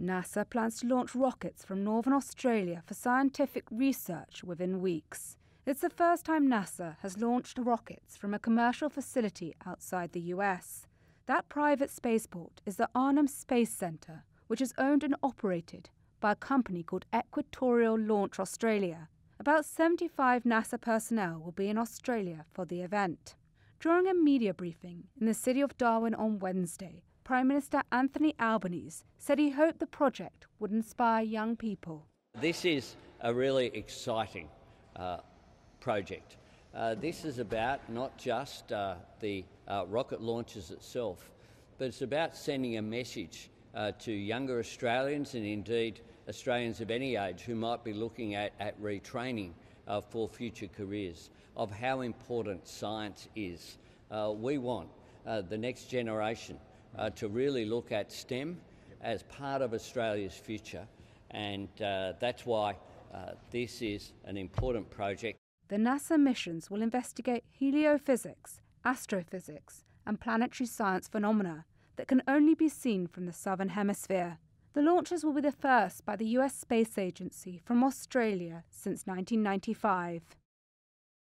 NASA plans to launch rockets from northern Australia for scientific research within weeks. It's the first time NASA has launched rockets from a commercial facility outside the US. That private spaceport is the Arnhem Space Centre, which is owned and operated by a company called Equatorial Launch Australia. About 75 NASA personnel will be in Australia for the event. During a media briefing in the city of Darwin on Wednesday, Prime Minister Anthony Albanese said he hoped the project would inspire young people. This is a really exciting project. This is about not just the rocket launches itself, but it's about sending a message to younger Australians and indeed Australians of any age who might be looking at retraining for future careers of how important science is. We want the next generation to really look at STEM as part of Australia's future, and that's why this is an important project. The NASA missions will investigate heliophysics, astrophysics and planetary science phenomena that can only be seen from the southern hemisphere. The launches will be the first by the US Space Agency from Australia since 1995.